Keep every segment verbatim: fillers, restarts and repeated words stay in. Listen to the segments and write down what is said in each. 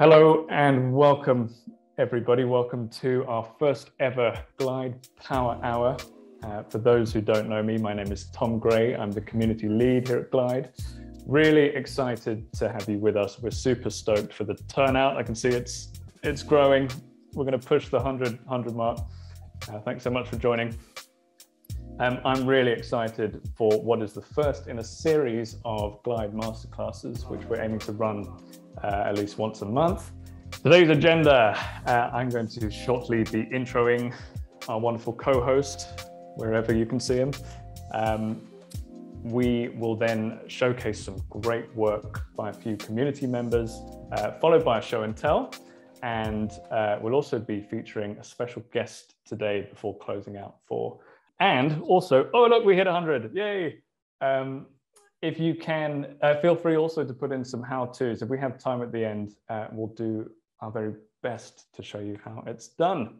Hello and welcome, everybody. Welcome to our first ever Glide Power Hour. Uh, for those who don't know me, my name is Tom Gray. I'm the community lead here at Glide. Really excited to have you with us. We're super stoked for the turnout. I can see it's it's growing. We're going to push the one hundred mark. Uh, thanks so much for joining. Um, I'm really excited for what is the first in a series of Glide masterclasses, which we're aiming to run uh, at least once a month. Today's agenda, uh, I'm going to shortly be introing our wonderful co-host, wherever you can see him. Um, we will then showcase some great work by a few community members, uh, followed by a show and tell. And uh, we'll also be featuring a special guest today before closing out for. And also, oh, look, we hit one hundred, yay. Um, if you can, uh, feel free also to put in some how-tos. If we have time at the end, uh, we'll do our very best to show you how it's done.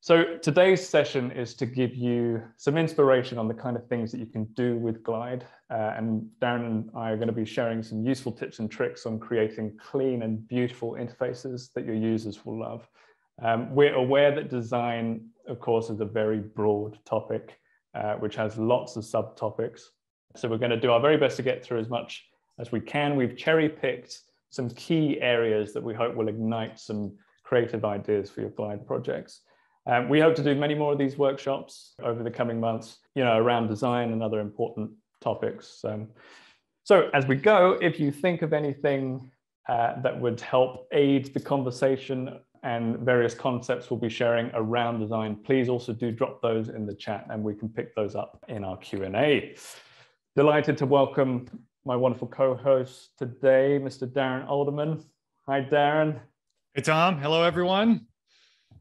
So today's session is to give you some inspiration on the kind of things that you can do with Glide. Uh, and Darren and I are going to be sharing some useful tips and tricks on creating clean and beautiful interfaces that your users will love. Um, we're aware that design, of course, is a very broad topic, uh, which has lots of subtopics. So we're going to do our very best to get through as much as we can. We've cherry-picked some key areas that we hope will ignite some creative ideas for your Glide projects. Um, we hope to do many more of these workshops over the coming months, you know, around design and other important topics. Um, so as we go, if you think of anything uh, that would help aid the conversation and various concepts we'll be sharing around design, please also do drop those in the chat and we can pick those up in our Q and A. Delighted to welcome my wonderful co-host today, Mister Darren Alderman. Hi, Darren. Hey, Tom. Hello, everyone.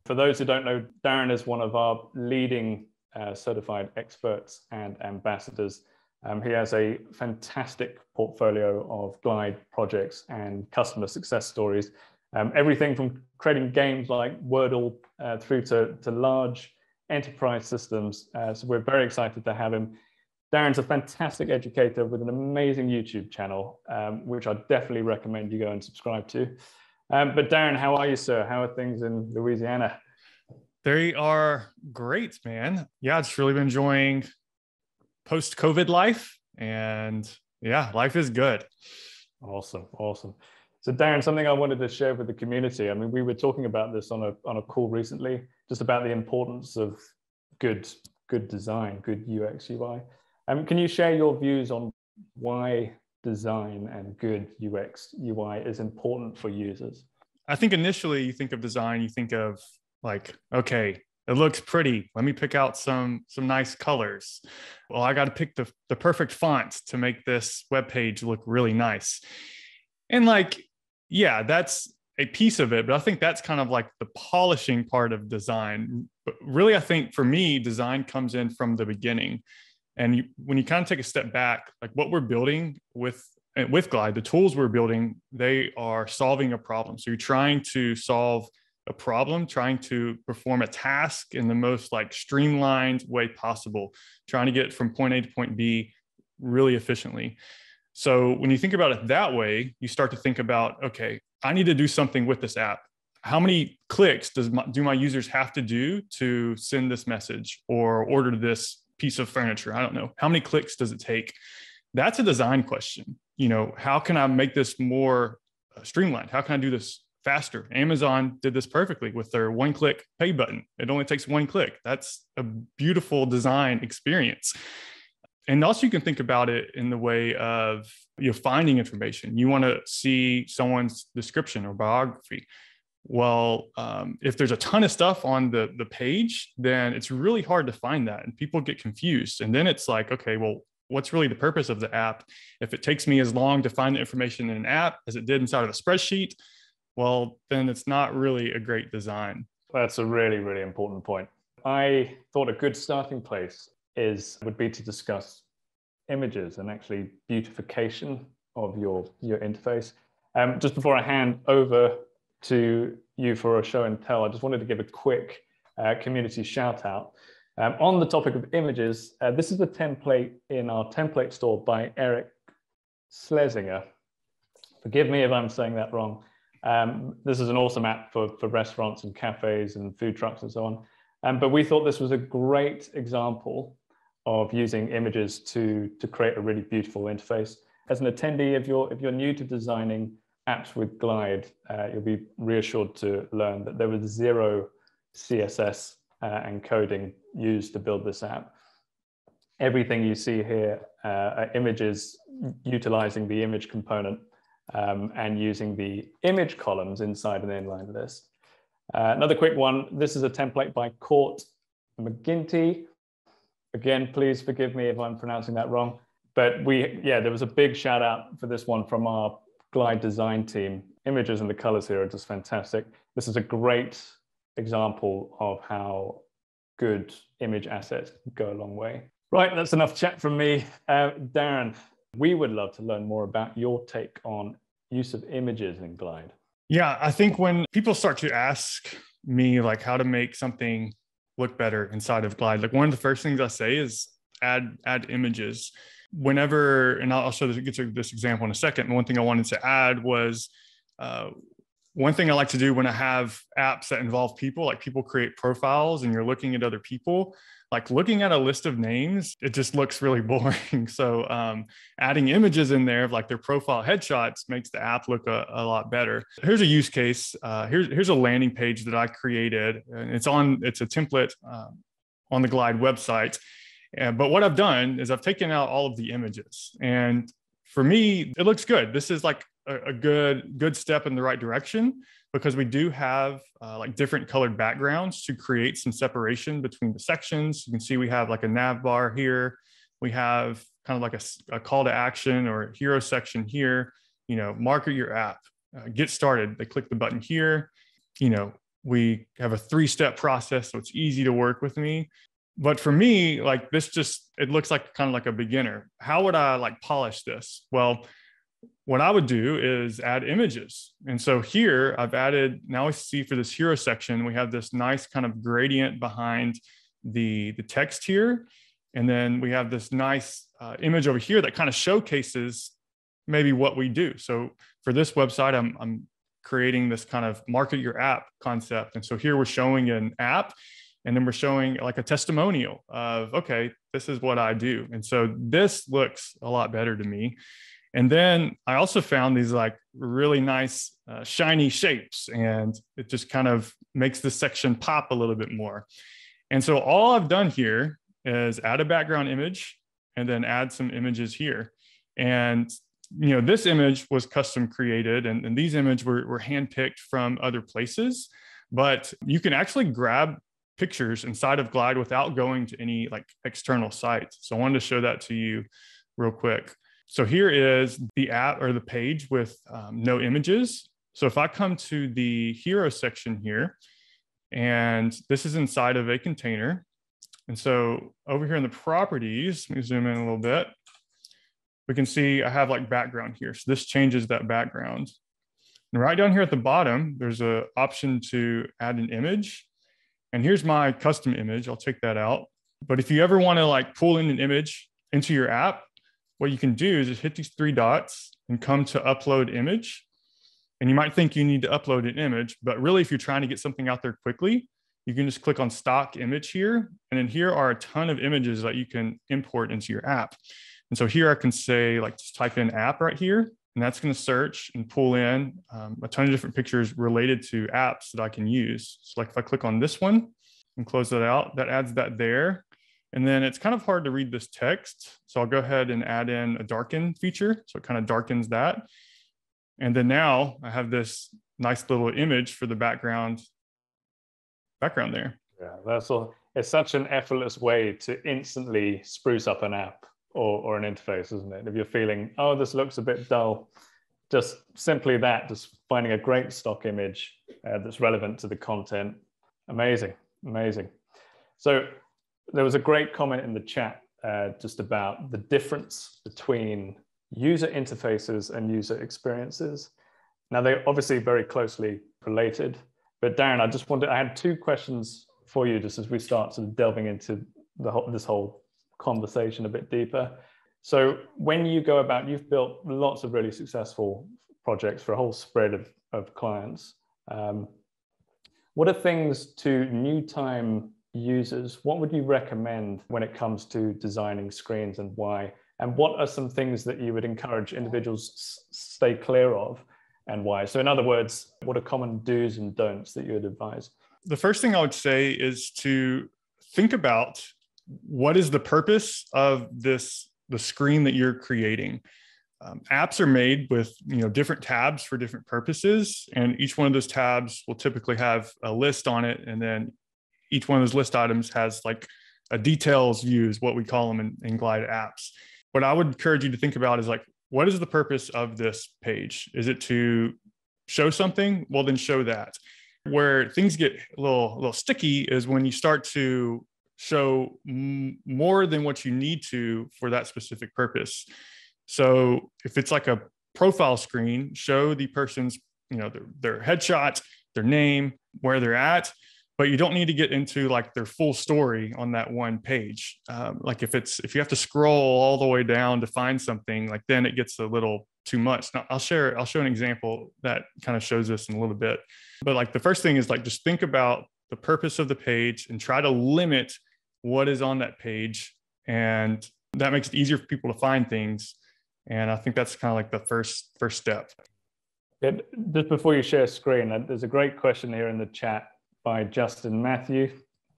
For those who don't know, Darren is one of our leading uh, certified experts and ambassadors. Um, he has a fantastic portfolio of Glide projects and customer success stories. Um, everything from creating games like Wordle uh, through to, to large enterprise systems. Uh, so we're very excited to have him. Darren's a fantastic educator with an amazing YouTube channel, um, which I definitely recommend you go and subscribe to. Um, but Darren, how are you, sir? How are things in Louisiana? They are great, man. Yeah, it's really been enjoying post-COVID life. And yeah, life is good. Awesome, awesome. So Darren, something I wanted to share with the community. I mean, we were talking about this on a, on a call recently, just about the importance of good, good design, good U X U I. Um, can you share your views on why design and good U X U I is important for users? I think initially you think of design, you think of like, okay, it looks pretty. Let me pick out some, some nice colors. Well, I got to pick the, the perfect font to make this web page look really nice. And like, yeah, that's a piece of it, but I think that's kind of like the polishing part of design. But really, I think for me, design comes in from the beginning. And you, when you kind of take a step back, like what we're building with, with Glide, the tools we're building, they are solving a problem. So you're trying to solve a problem, trying to perform a task in the most like streamlined way possible, trying to get from point A to point B really efficiently. So when you think about it that way, you start to think about, okay, I need to do something with this app. How many clicks does my, do my users have to do to send this message or order this piece of furniture? I don't know. How many clicks does it take? That's a design question. You know, how can I make this more streamlined? How can I do this faster? Amazon did this perfectly with their one-click pay button. It only takes one click. That's a beautiful design experience. And also you can think about it in the way of you're finding information. You want to see someone's description or biography. Well, um, if there's a ton of stuff on the, the page, then it's really hard to find that. And people get confused. And then it's like, okay, well, what's really the purpose of the app? If it takes me as long to find the information in an app as it did inside of a spreadsheet, well, then it's not really a great design. That's a really, really important point. I thought a good starting place is would be to discuss images and actually beautification of your your interface. Um, just before I hand over to you for a show and tell, I just wanted to give a quick uh, community shout out. Um, on the topic of images, uh, this is a template in our template store by Eric Slesinger. Forgive me if I'm saying that wrong. Um, this is an awesome app for, for restaurants and cafes and food trucks and so on. Um, but we thought this was a great example of using images to, to create a really beautiful interface. As an attendee, if you're, if you're new to designing apps with Glide, uh, you'll be reassured to learn that there was zero C S S uh, and coding used to build this app. Everything you see here uh, are images utilizing the image component um, and using the image columns inside an inline list. Uh, another quick one, this is a template by Court McGinty. Again, please forgive me if I'm pronouncing that wrong. But we, yeah, there was a big shout out for this one from our Glide design team. Images and the colors here are just fantastic. This is a great example of how good image assets go a long way. Right, that's enough chat from me. Uh, Darren, we would love to learn more about your take on use of images in Glide. Yeah, I think when people start to ask me like how to make something look better inside of Glide, like one of the first things I say is add add images. Whenever, and I'll show this, get to this example in a second. One thing I wanted to add was uh, one thing I like to do when I have apps that involve people, like people create profiles and you're looking at other people, like looking at a list of names, it just looks really boring. So um, adding images in there of like their profile headshots makes the app look a, a lot better. Here's a use case. Uh, here's, here's a landing page that I created, and it's on, it's a template um, on the Glide website. Uh, but what I've done is I've taken out all of the images, and for me, it looks good. This is like a, a good, good step in the right direction, because we do have uh, like different colored backgrounds to create some separation between the sections. You can see we have like a nav bar here. We have kind of like a, a call to action or hero section here, you know, market your app, uh, get started. They click the button here. You know, we have a three-step process, so it's easy to work with me. But for me, like this just, it looks like kind of like a beginner. How would I like polish this? Well, what I would do is add images. And so here I've added, now we see for this hero section, we have this nice kind of gradient behind the, the text here. And then we have this nice uh, image over here that kind of showcases maybe what we do. So for this website, I'm, I'm creating this kind of market your app concept. And so here we're showing an app. And then we're showing like a testimonial of, okay, this is what I do. And so this looks a lot better to me. And then I also found these like really nice uh, shiny shapes, and it just kind of makes this section pop a little bit more. And so all I've done here is add a background image and then add some images here. And, you know, this image was custom created, and, and these images were, were handpicked from other places, but you can actually grab pictures inside of Glide without going to any like external sites. So I wanted to show that to you real quick. So here is the app or the page with um, no images. So if I come to the hero section here, and this is inside of a container. And so over here in the properties, let me zoom in a little bit. We can see I have like background here. So this changes that background. And right down here at the bottom, there's an option to add an image. And here's my custom image. I'll take that out. But if you ever want to like pull in an image into your app, what you can do is just hit these three dots and come to upload image. And you might think you need to upload an image, but really if you're trying to get something out there quickly, you can just click on stock image here. And then here are a ton of images that you can import into your app. And so here I can say like just type in app right here, and that's going to search and pull in um, a ton of different pictures related to apps that I can use. So like if I click on this one and close that out, that adds that there. And then it's kind of hard to read this text. So I'll go ahead and add in a darken feature. So it kind of darkens that. And then now I have this nice little image for the background background there. Yeah, that's all. It's such an effortless way to instantly spruce up an app. Or, or an interface, isn't it? If you're feeling, oh, this looks a bit dull, just simply that, just finding a great stock image uh, that's relevant to the content. Amazing, amazing. So there was a great comment in the chat uh, just about the difference between user interfaces and user experiences. Now they're obviously very closely related, but Darren, I just wanted, I had two questions for you just as we start sort of delving into the whole, this whole conversation a bit deeper. So when you go about, you've built lots of really successful projects for a whole spread of, of clients. Um, what are things to new time users? What would you recommend when it comes to designing screens, and why? And what are some things that you would encourage individuals stay clear of, and why? So in other words, what are common do's and don'ts that you would advise? The first thing I would say is to think about what is the purpose of this, the screen that you're creating. Um, apps are made with, you know, different tabs for different purposes, and each one of those tabs will typically have a list on it, and then each one of those list items has like a details view is what we call them in, in Glide apps. What I would encourage you to think about is like, what is the purpose of this page? Is it to show something? Well, then show that. Where things get a little, a little sticky is when you start to show m- more than what you need to for that specific purpose. So if it's like a profile screen, show the person's, you know, their, their headshot, their name, where they're at, but you don't need to get into like their full story on that one page. Um, like if it's, if you have to scroll all the way down to find something, like then it gets a little too much. Now I'll share, I'll show an example that kind of shows this in a little bit, but like the first thing is like, just think about the purpose of the page and try to limit what is on that page. And that makes it easier for people to find things. And I think that's kind of like the first, first step. It, just before you share screen, there's a great question here in the chat by Justin Matthew.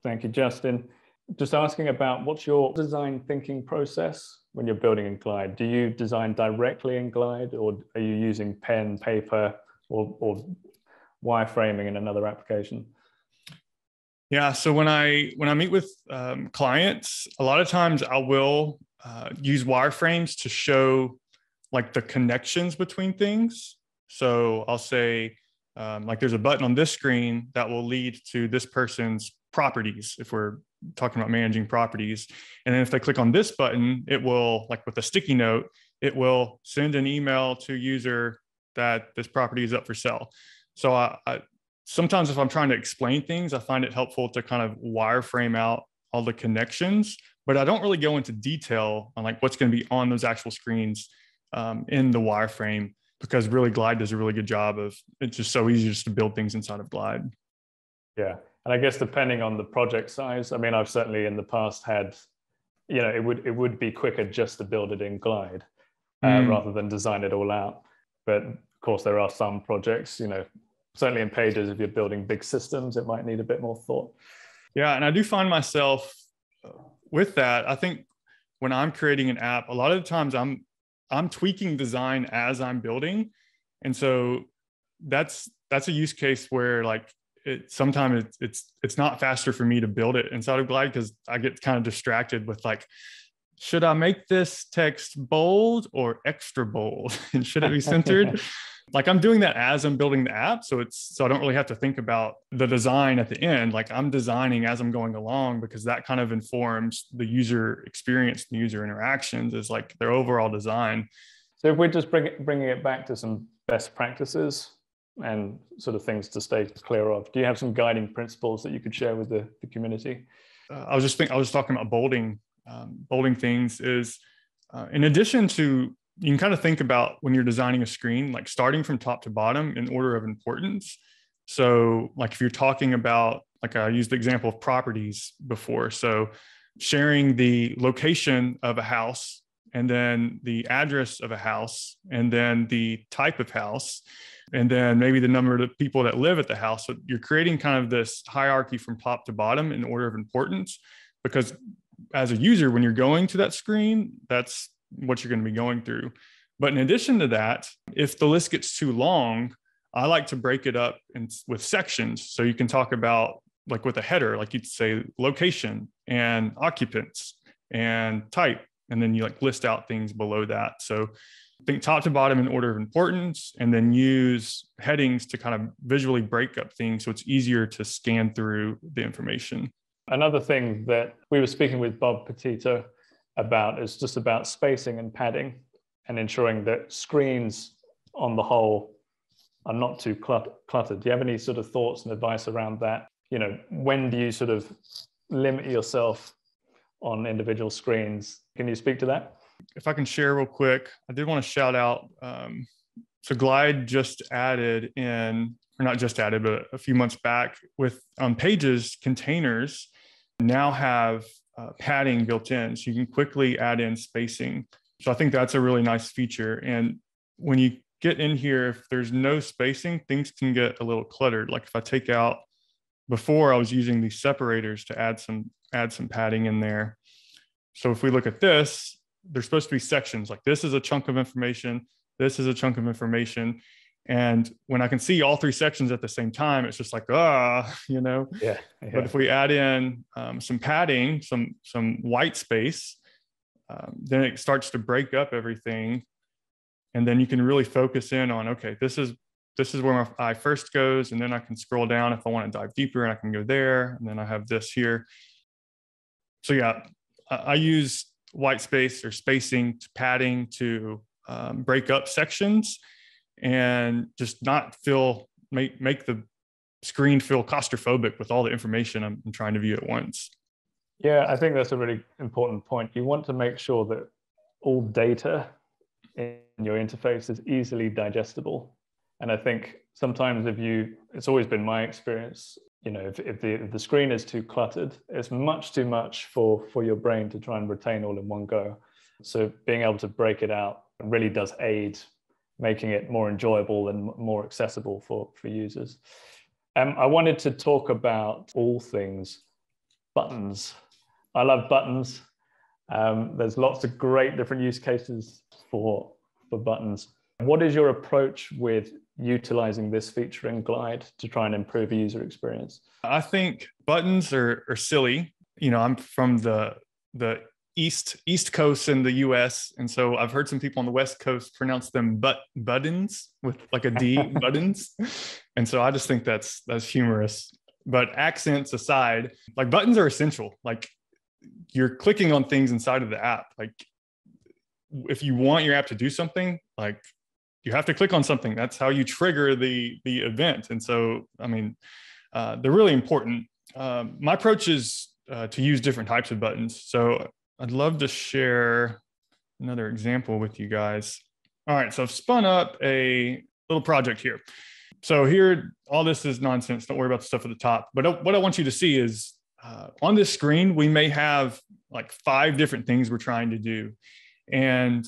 Thank you, Justin. Just asking about what's your design thinking process when you're building in Glide? Do you design directly in Glide, or are you using pen, paper, or, or wireframing in another application? Yeah, so when I when I meet with um, clients, a lot of times I will uh, use wireframes to show like the connections between things. So I'll say, Um, like there's a button on this screen that will lead to this person's properties, if we're talking about managing properties. And then if they click on this button, it will, like with a sticky note, it will send an email to user that this property is up for sale. So I, I, sometimes if I'm trying to explain things, I find it helpful to kind of wireframe out all the connections, but I don't really go into detail on like what's going to be on those actual screens um, in the wireframe, because really Glide does a really good job of, it's just so easy just to build things inside of Glide. Yeah. And I guess depending on the project size, I mean, I've certainly in the past had, you know, it would, it would be quicker just to build it in Glide uh, mm. rather than design it all out. But of course there are some projects, you know, certainly in Pages, if you're building big systems, it might need a bit more thought. Yeah. And I do find myself with that. I think when I'm creating an app, a lot of the times I'm, I'm tweaking design as I'm building. And so that's, that's a use case where like it, sometimes it's, it's, it's not faster for me to build it inside of Glide, because I get kind of distracted with like, should I make this text bold or extra bold? And should it be centered? Like I'm doing that as I'm building the app. So it's, so I don't really have to think about the design at the end. Like I'm designing as I'm going along, because that kind of informs the user experience, the user interactions is like their overall design. So if we're just bring it, bringing it back to some best practices and sort of things to stay clear of, do you have some guiding principles that you could share with the, the community? Uh, I was just thinking, I was talking about bolding, um, bolding things is uh, in addition to, you can kind of think about when you're designing a screen, like starting from top to bottom in order of importance. So like if you're talking about, like I used the example of properties before. So sharing the location of a house, and then the address of a house, and then the type of house, and then maybe the number of people that live at the house. So you're creating kind of this hierarchy from top to bottom in order of importance, because as a user, when you're going to that screen, that's what you're going to be going through. But in addition to that, if the list gets too long, I like to break it up in, with sections. So you can talk about like with a header, like you'd say location and occupants and type, and then you like list out things below that. So think top to bottom in order of importance, and then use headings to kind of visually break up things so it's easier to scan through the information. Another thing that we were speaking with Bob Petito about is just about spacing and padding, and ensuring that screens on the whole are not too cluttered. Do you have any sort of thoughts and advice around that? You know, when do you sort of limit yourself on individual screens? Can you speak to that? If I can share real quick, I did want to shout out um, so Glide just added in, or not just added, but a few months back with um, Pages containers now have uh, padding built in, so you can quickly add in spacing. So I think that's a really nice feature. And when you get in here, if there's no spacing, things can get a little cluttered. Like if I take out, before I was using these separators to add some add some padding in there. So if we look at this, there's supposed to be sections, like this is a chunk of information, this is a chunk of information. And when I can see all three sections at the same time, it's just like, ah, you know? Yeah, yeah. But if we add in um, some padding, some, some white space, um, then it starts to break up everything. And then you can really focus in on, okay, this is, this is where my eye first goes. And then I can scroll down if I want to dive deeper and I can go there. And then I have this here. So yeah, I, I use white space or spacing to padding to um, break up sections and just not feel, make, make the screen feel claustrophobic with all the information I'm, I'm trying to view at once. Yeah, I think that's a really important point. You want to make sure that all data in your interface is easily digestible. And I think sometimes if you, it's always been my experience, you know, if, if, the, if the screen is too cluttered, it's much too much for, for your brain to try and retain all in one go. So being able to break it out really does aid making it more enjoyable and more accessible for, for users. Um, I wanted to talk about all things buttons. I love buttons. Um, there's lots of great different use cases for, for buttons. What is your approach with utilizing this feature in Glide to try and improve user experience? I think buttons are, are silly. You know, I'm from the, the East East Coast in the U S, and so I've heard some people on the West Coast pronounce them but buttons with like a D, buttons. And so I just think that's that's humorous. But accents aside, like buttons are essential. Like you're clicking on things inside of the app. Like if you want your app to do something, like you have to click on something. That's how you trigger the the event. And so I mean, uh, they're really important. Um, my approach is uh, to use different types of buttons. So I'd love to share another example with you guys. All right, so I've spun up a little project here. So here, all this is nonsense. Don't worry about the stuff at the top. But what I want you to see is uh, on this screen, we may have like five different things we're trying to do. And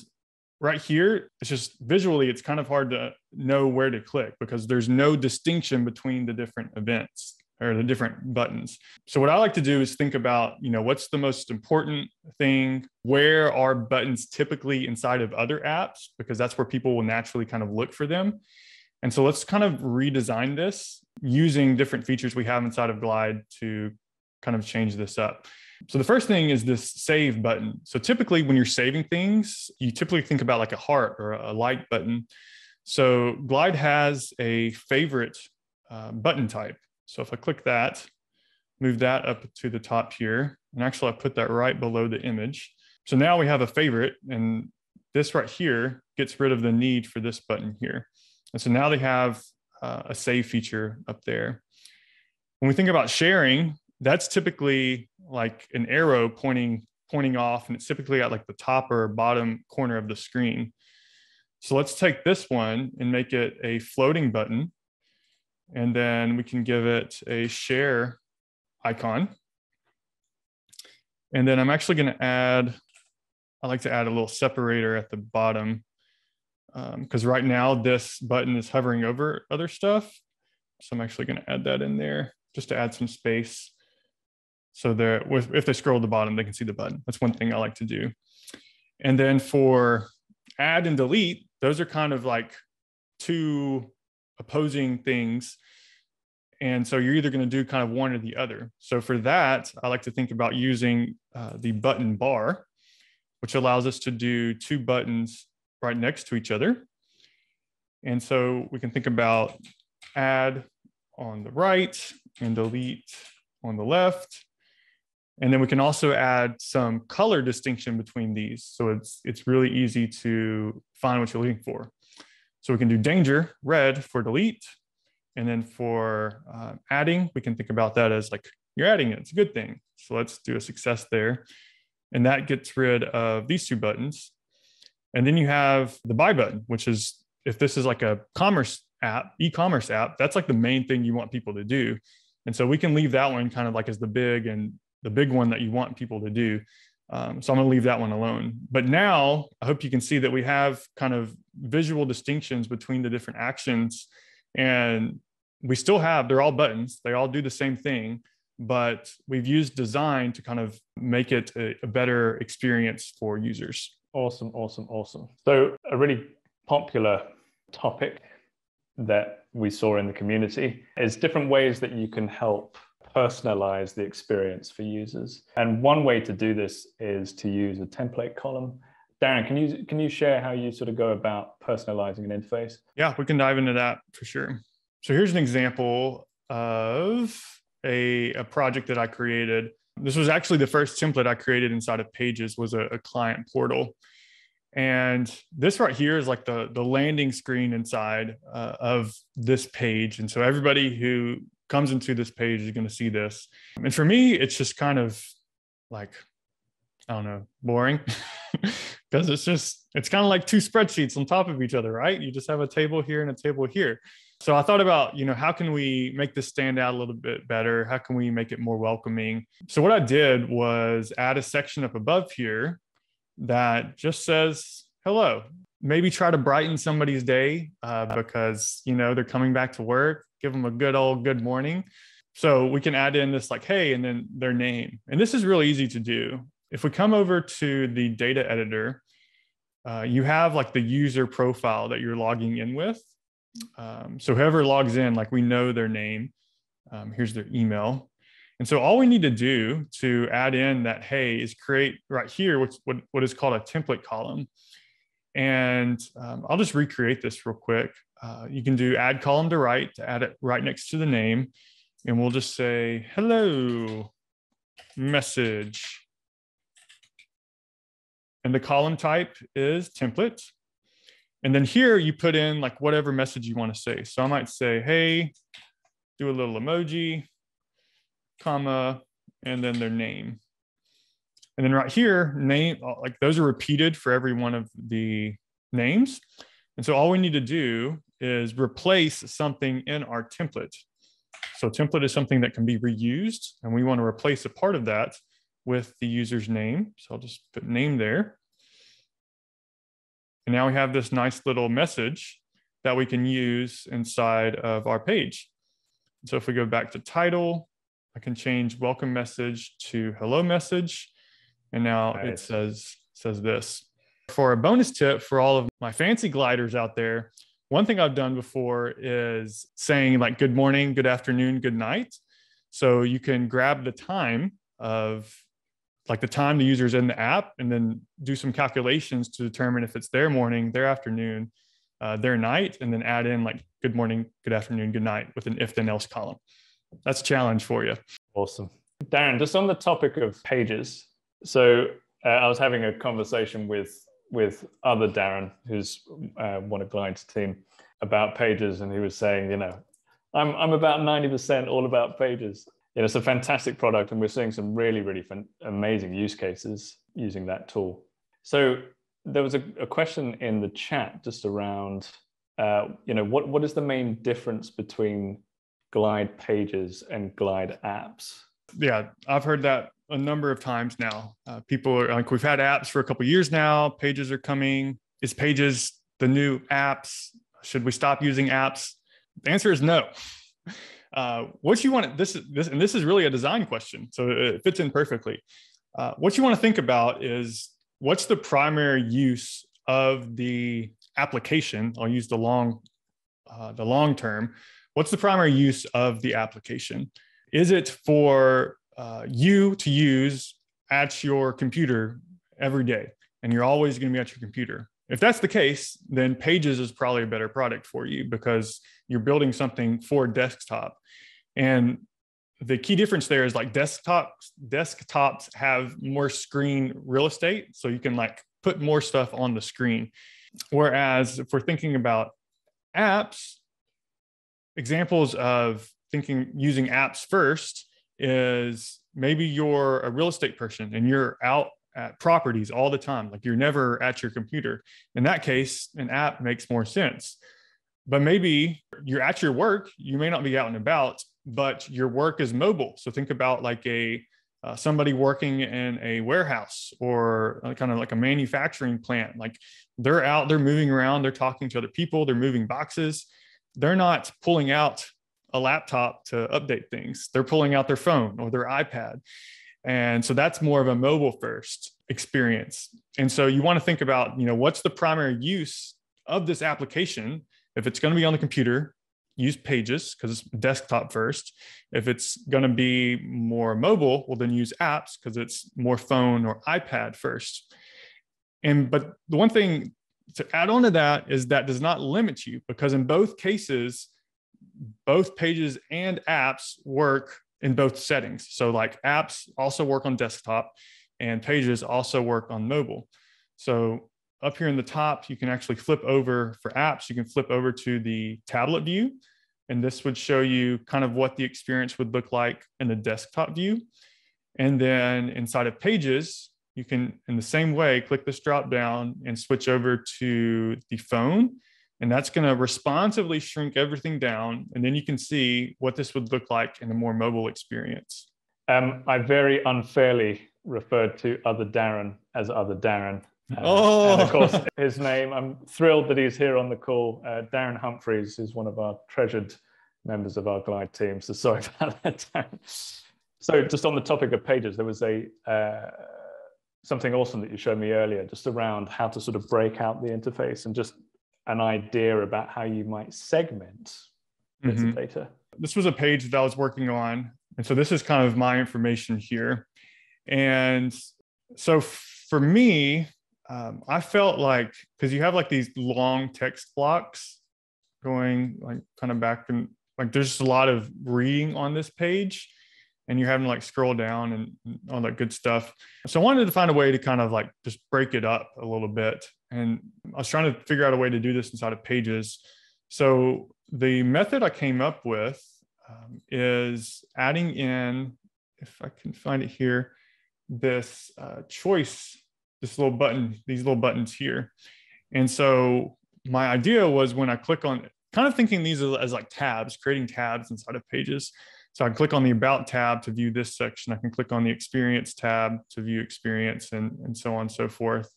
right here, it's just visually, it's kind of hard to know where to click because there's no distinction between the different events or the different buttons. So what I like to do is think about, you know, what's the most important thing? Where are buttons typically inside of other apps? Because that's where people will naturally kind of look for them. And so let's kind of redesign this using different features we have inside of Glide to kind of change this up. So the first thing is this save button. So typically when you're saving things, you typically think about like a heart or a like button. So Glide has a favorite uh, button type. So if I click that, move that up to the top here, and actually I put that right below the image. So now we have a favorite, and this right here gets rid of the need for this button here. And so now they have uh, a save feature up there. When we think about sharing, that's typically like an arrow pointing, pointing off, and it's typically at like the top or bottom corner of the screen. So let's take this one and make it a floating button. And then we can give it a share icon. And then I'm actually going to add, I like to add a little separator at the bottom because um, right now this button is hovering over other stuff. So I'm actually going to add that in there just to add some space. So that if they scroll to the bottom, they can see the button. That's one thing I like to do. And then for add and delete, those are kind of like two opposing things. And so you're either going to do kind of one or the other. So for that, I like to think about using uh, the button bar, which allows us to do two buttons right next to each other. And so we can think about add on the right and delete on the left. And then we can also add some color distinction between these. So it's, it's really easy to find what you're looking for. So we can do danger, red for delete. And then for uh, adding, we can think about that as like, you're adding it, it's a good thing. So let's do a success there. And that gets rid of these two buttons. And then you have the buy button, which is if this is like a commerce app, e-commerce app, that's like the main thing you want people to do. And so we can leave that one kind of like as the big and the big one that you want people to do. Um, so I'm going to leave that one alone. But now I hope you can see that we have kind of visual distinctions between the different actions, and we still have, they're all buttons. They all do the same thing, but we've used design to kind of make it a, a better experience for users. Awesome. Awesome. Awesome. So a really popular topic that we saw in the community is different ways that you can help personalize the experience for users. And one way to do this is to use a template column. Darren, can you can you share how you sort of go about personalizing an interface? Yeah, we can dive into that for sure. So here's an example of a, a project that I created. This was actually the first template I created inside of Pages, was a, a client portal. And this right here is like the, the landing screen inside uh, of this page. And so everybody who comes into this page is going to see this. And for me, it's just kind of like, I don't know, boring because it's just, it's kind of like two spreadsheets on top of each other, right? You just have a table here and a table here. So I thought about, you know, how can we make this stand out a little bit better? How can we make it more welcoming? So what I did was add a section up above here that just says, hello. Maybe try to brighten somebody's day uh, because, you know, they're coming back to work, give them a good old good morning. So we can add in this like, hey, and then their name. And this is really easy to do. If we come over to the data editor, uh, you have like the user profile that you're logging in with. Um, so whoever logs in, like we know their name, um, here's their email. And so all we need to do to add in that, hey, is create right here what's, what, what is called a template column. And um, I'll just recreate this real quick. Uh, you can do add column to right, to add it right next to the name. And we'll just say, hello, message. And the column type is template. And then here you put in like whatever message you want to say. So I might say, hey, do a little emoji, comma, and then their name. And then right here, name, like those are repeated for every one of the names. And so all we need to do is replace something in our template. So template is something that can be reused, and we want to replace a part of that with the user's name. So I'll just put name there. And now we have this nice little message that we can use inside of our page. So if we go back to title, I can change welcome message to hello message. And now nice. It says, says this. For a bonus tip for all of my fancy gliders out there, one thing I've done before is saying like, good morning, good afternoon, good night. So you can grab the time of like the time the user's in the app and then do some calculations to determine if it's their morning, their afternoon, uh, their night, and then add in like, good morning, good afternoon, good night with an if then else column. That's a challenge for you. Awesome. Darren, just on the topic of Pages, so uh, I was having a conversation with with other Darren, who's uh, one of Glide's team, about Pages, and he was saying, you know, I'm I'm about ninety percent all about Pages. You know, it's a fantastic product, and we're seeing some really really fan- amazing use cases using that tool. So there was a, a question in the chat just around, uh, you know, what what is the main difference between Glide Pages and Glide apps? Yeah, I've heard that a number of times now. Uh, people are like, we've had apps for a couple of years now. Pages are coming. Is Pages the new apps? Should we stop using apps? The answer is no. Uh, what you want, this, this, and this is really a design question, so it fits in perfectly. Uh, what you want to think about is what's the primary use of the application? I'll use the long, uh, the long term. What's the primary use of the application? Is it for Uh, you to use at your computer every day, and you're always going to be at your computer? If that's the case, then Pages is probably a better product for you because you're building something for desktop. And the key difference there is like desktops, desktops have more screen real estate, so you can like put more stuff on the screen. Whereas if we're thinking about apps, examples of thinking using apps first is maybe you're a real estate person and you're out at properties all the time. Like you're never at your computer. In that case, an app makes more sense. But maybe you're at your work, you may not be out and about, but your work is mobile. So think about like a uh, somebody working in a warehouse or kind of like a manufacturing plant. Like they're out, they're moving around, they're talking to other people, they're moving boxes. They're not pulling out a laptop to update things. They're pulling out their phone or their iPad. And so that's more of a mobile first experience. And so you want to think about, you know, what's the primary use of this application? If it's going to be on the computer, use Pages because it's desktop first. If it's going to be more mobile, well, then use apps because it's more phone or iPad first. And, but the one thing to add on to that is that does not limit you, because in both cases, both Pages and apps work in both settings. So like apps also work on desktop and Pages also work on mobile. So up here in the top, you can actually flip over for apps. You can flip over to the tablet view, and this would show you kind of what the experience would look like in the desktop view. And then inside of Pages, you can, in the same way, click this drop down and switch over to the phone. And that's going to responsively shrink everything down. And then you can see what this would look like in a more mobile experience. Um, I very unfairly referred to Other Darren as Other Darren. Uh, oh, and of course, his name. I'm thrilled that he's here on the call. Uh, Darren Humphreys is one of our treasured members of our Glide team. So sorry about that, Darren. So just on the topic of Pages, there was a uh, something awesome that you showed me earlier, just around how to sort of break out the interface and just an idea about how you might segment bits mm-hmm. of data. This was a page that I was working on, and so this is kind of my information here. And so for me, Um, I felt like, because you have like these long text blocks going like kind of back, and like there's just a lot of reading on this page and you're having to like scroll down and, and all that good stuff. So I wanted to find a way to kind of like just break it up a little bit. And I was trying to figure out a way to do this inside of Pages. So the method I came up with um, is adding in, if I can find it here, this uh, choice this little button, these little buttons here. And so my idea was when I click on, kind of thinking these as like tabs, creating tabs inside of Pages. So I can click on the About tab to view this section. I can click on the Experience tab to view Experience, and, and so on and so forth.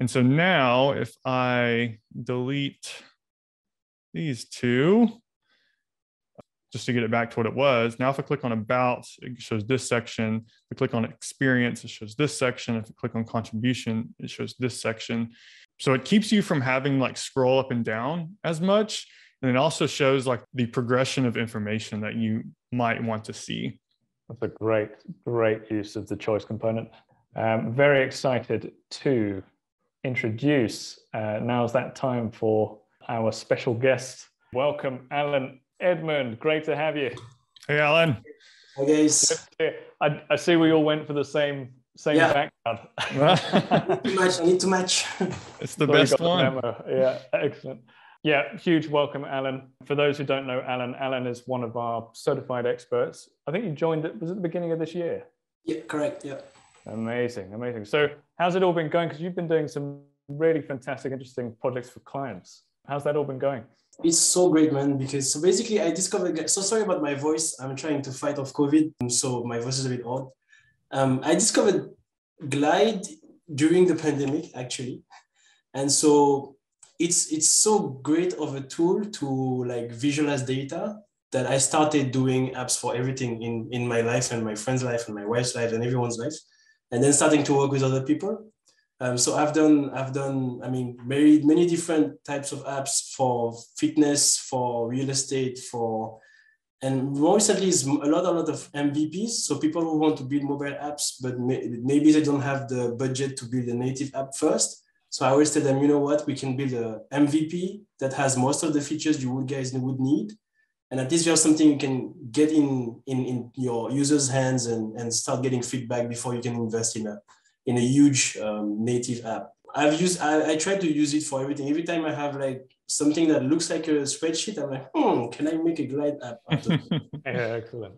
And so now if I delete these two, just to get it back to what it was. Now, if I click on About, it shows this section. If I click on Experience, it shows this section. If I click on Contribution, it shows this section. So it keeps you from having like scroll up and down as much. And it also shows like the progression of information that you might want to see. That's a great, great use of the choice component. Um, very excited to introduce, uh, now's that time for our special guest. Welcome, Alan Edmund, great to have you. Hey, Alan. Hi, guys. I, I see we all went for the same same yeah. background. Too much. I need to match. It's the so best one. The yeah, excellent. Yeah, huge welcome, Alan. For those who don't know Alan, Alan is one of our certified experts. I think you joined it, was it the beginning of this year? Yeah, correct, yeah. Amazing, amazing. So how's it all been going? Because you've been doing some really fantastic, interesting projects for clients. How's that all been going? It's so great, man, because so basically I discovered, so sorry about my voice, I'm trying to fight off COVID, so my voice is a bit odd. Um, I discovered Glide during the pandemic, actually. And so it's, it's so great of a tool to like visualize data that I started doing apps for everything in, in my life and my friend's life and my wife's life and everyone's life, and then starting to work with other people. Um, so I've done, I've done, I mean, many, many different types of apps for fitness, for real estate, for, and more recently is a lot, a lot of M V Ps. So people who want to build mobile apps, but may, maybe they don't have the budget to build a native app first. So I always tell them, you know what, we can build a M V P that has most of the features you guys would need. And at least you have something you can get in, in, in your users' hands and, and start getting feedback before you can invest in a in a huge um, native app. I've used, I, I tried to use it for everything. Every time I have like something that looks like a spreadsheet, I'm like, hmm, can I make a Glide app? After yeah, excellent.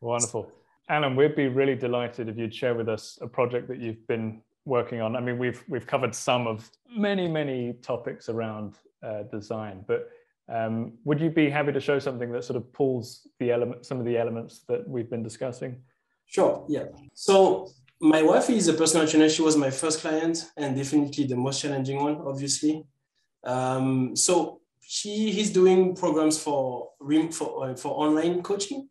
Wonderful. Alan, we'd be really delighted if you'd share with us a project that you've been working on. I mean, we've we've covered some of many, many topics around uh, design, but um, would you be happy to show something that sort of pulls the element, some of the elements that we've been discussing? Sure, yeah. So my wife is a personal trainer. She was my first client and definitely the most challenging one, obviously. Um, so she is doing programs for, for, for online coaching.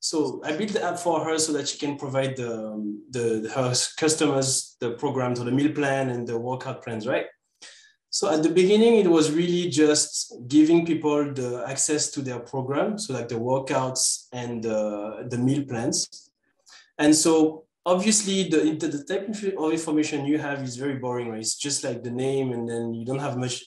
So I built the app for her so that she can provide the, the her customers the programs or the meal plan and the workout plans, right? So at the beginning, it was really just giving people the access to their program, so like the workouts and the, the meal plans. And so obviously the, the type of information you have is very boring, right? It's just like the name, and then you don't have much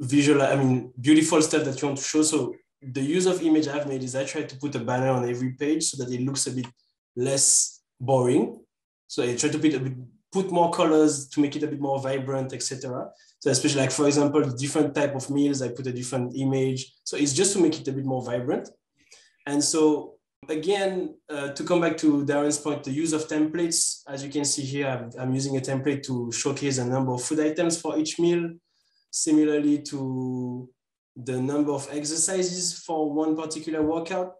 visual, I mean, beautiful stuff that you want to show. So the use of image I've made is I try to put a banner on every page so that it looks a bit less boring. So I try to put, a bit, put more colors to make it a bit more vibrant, et cetera. So especially like, for example, different type of meals, I put a different image. So it's just to make it a bit more vibrant. And so again, uh, to come back to Darren's point, the use of templates, as you can see here, I'm, I'm using a template to showcase a number of food items for each meal. Similarly to the number of exercises for one particular workout.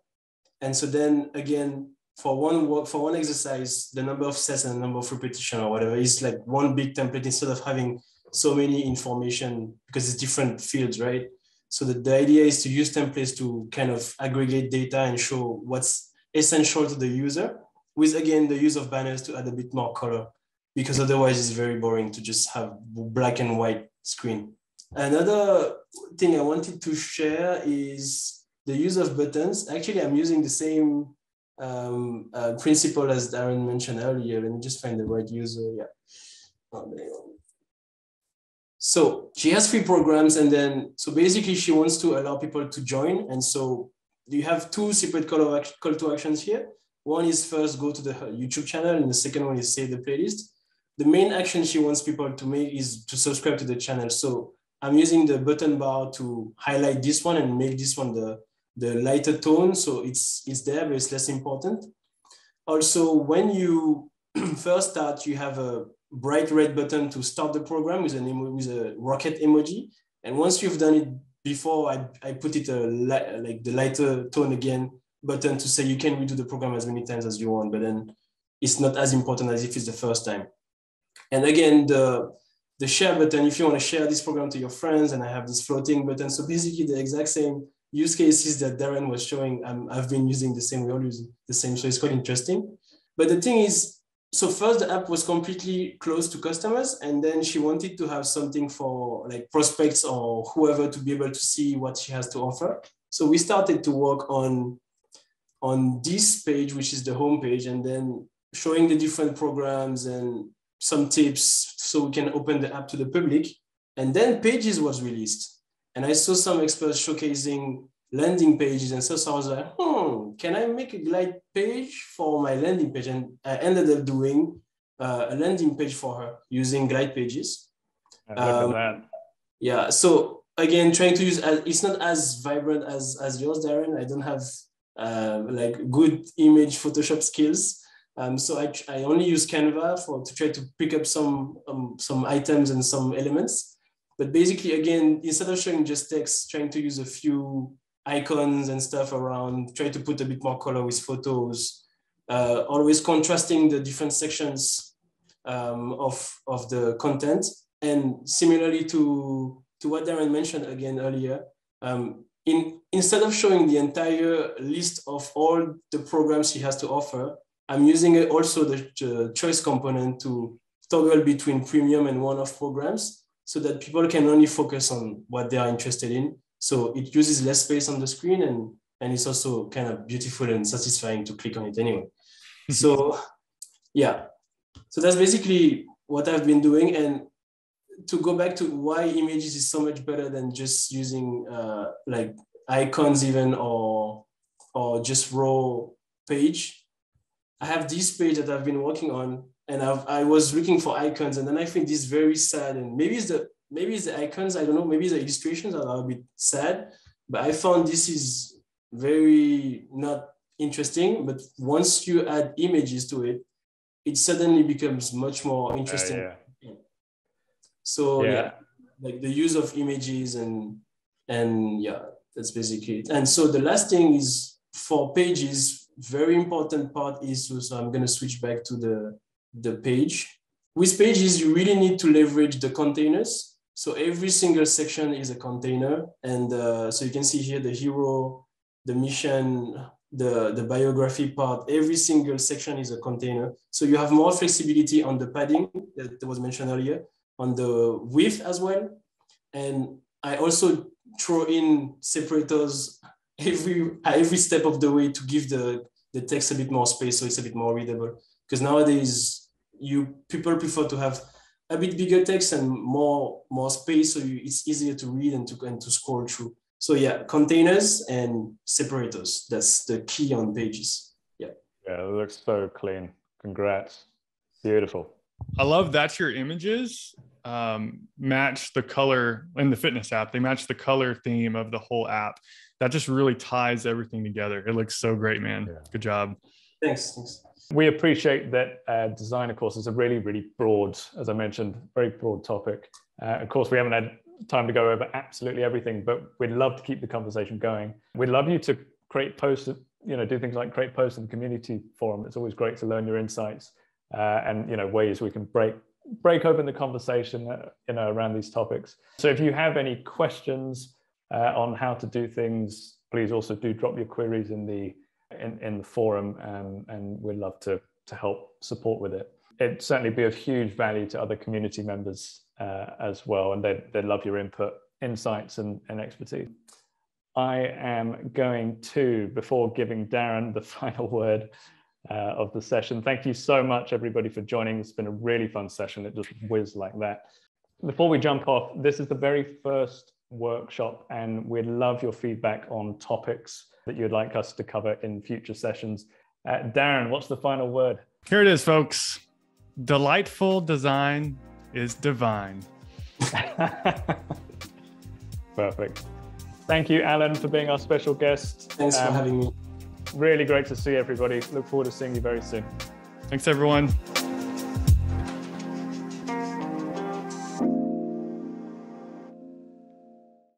And so then again, for one work, for one exercise, the number of sets and the number of repetition or whatever is like one big template instead of having so many information because it's different fields, right? So the, the idea is to use templates to kind of aggregate data and show what's essential to the user with, again, the use of banners to add a bit more color, because otherwise it's very boring to just have black and white screen. Another thing I wanted to share is the use of buttons. Actually, I'm using the same um, uh, principle as Darren mentioned earlier. Let me just find the right user. Yeah. Oh, there you go. So she has three programs, and then so basically she wants to allow people to join. And so you have two separate call, of, call to actions here. One is first go to the YouTube channel, and the second one is save the playlist. The main action she wants people to make is to subscribe to the channel. So I'm using the button bar to highlight this one and make this one the, the lighter tone. So it's, it's there, but it's less important. Also, when you first start, you have a bright red button to start the program with, an emo with a rocket emoji. And once you've done it before, I, I put it a light, like the lighter tone again button to say you can redo the program as many times as you want, but then it's not as important as if it's the first time. And again, the The share button, if you want to share this program to your friends, and I have this floating button. So basically the exact same use cases that Darren was showing, um, I've been using the same, we all use the same, so it's quite interesting. But the thing is, so first the app was completely closed to customers, and then she wanted to have something for like prospects or whoever to be able to see what she has to offer. So we started to work on, on this page, which is the homepage, and then showing the different programs and some tips so we can open the app to the public. And then Pages was released. And I saw some experts showcasing landing pages. And so, so I was like, hmm, can I make a glide page for my landing page? And I ended up doing uh, a landing page for her using glide pages. I love um, that. Yeah, so again, trying to use, uh, it's not as vibrant as, as yours, Darren. I don't have uh, like good image Photoshop skills. Um, so I, I only use Canva for to try to pick up some, um, some items and some elements. But basically, again, instead of showing just text, trying to use a few icons and stuff around, try to put a bit more color with photos, uh, always contrasting the different sections um, of, of the content. And similarly to, to what Darren mentioned again earlier, um, in, instead of showing the entire list of all the programs she has to offer, I'm using also the choice component to toggle between premium and one-off programs so that people can only focus on what they are interested in. So it uses less space on the screen, and, and it's also kind of beautiful and satisfying to click on it anyway. So yeah, so that's basically what I've been doing. And to go back to why images is so much better than just using uh, like icons even or, or just raw page, I have this page that I've been working on, and I've, I was looking for icons, and then I think this is very sad, and maybe it's the maybe it's the icons, I don't know, maybe the illustrations are a bit sad, but I found this is very not interesting, but once you add images to it, it suddenly becomes much more interesting. Uh, yeah. So yeah. yeah, like the use of images and and yeah, that's basically it. And so the last thing is for pages, very important part is to, so I'm gonna switch back to the, the page. With pages, you really need to leverage the containers. So every single section is a container. And uh, so you can see here the hero, the mission, the, the biography part, every single section is a container. So you have more flexibility on the padding that was mentioned earlier, on the width as well. And I also throw in separators every, every step of the way to give the, the text a bit more space so it's a bit more readable. Because nowadays, you people prefer to have a bit bigger text and more, more space so you, it's easier to read and to, and to scroll through. So yeah, containers and separators. That's the key on pages. Yeah. Yeah, it looks so clean. Congrats. Beautiful. I love that your images um, match the color in the fitness app. They match the color theme of the whole app. That just really ties everything together. It looks so great, man. Yeah. Good job. Thanks. Thanks. We appreciate that uh, designer course is a really, really broad, as I mentioned, very broad topic. Uh, of course, we haven't had time to go over absolutely everything, but we'd love to keep the conversation going. We'd love you to create posts, you know, do things like create posts in the community forum. It's always great to learn your insights uh, and, you know, ways we can break break open the conversation, uh, you know, around these topics. So if you have any questions uh, on how to do things, please also do drop your queries in the in, in the forum, um, and we'd love to to help support with it. It'd certainly be of huge value to other community members uh, as well, and they'd, they'd love your input, insights, and, and expertise. I am going to, before giving Darren the final word uh, of the session, thank you so much, everybody, for joining. It's been a really fun session. It just whizzed like that. Before we jump off, this is the very first workshop, and we'd love your feedback on topics that you'd like us to cover in future sessions. Uh, Darren, what's the final word? Here it is, folks. Delightful design is divine. Perfect. Thank you, Alan, for being our special guest. Thanks um, for having me. Really great to see everybody. Look forward to seeing you very soon. Thanks, everyone.